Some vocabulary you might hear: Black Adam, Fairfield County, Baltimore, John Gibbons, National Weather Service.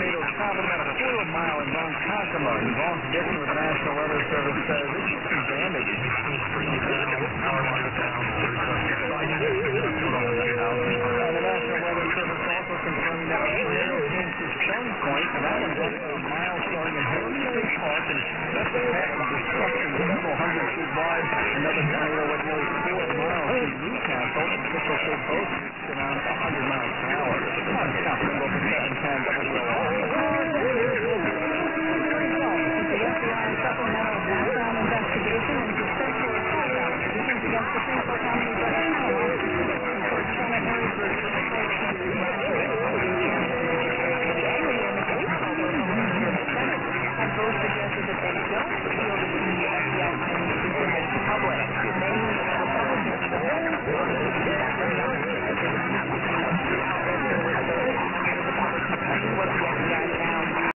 to stop about a fluid mile in Baltimore. John Gibbons with the National Weather Service says it should be damaged. Power lines down. The National Weather Service also confirmed that the tornado changed to Stone Point, and that is up to a mile starting in Hillary State Park, and that's a massive destruction several hundred feet wide. Another tornado went nearly 4 miles through Newcastle. Officials say both around 100 miles an hour. Supplemental background investigation into sexual assault allegations against the Fairfield County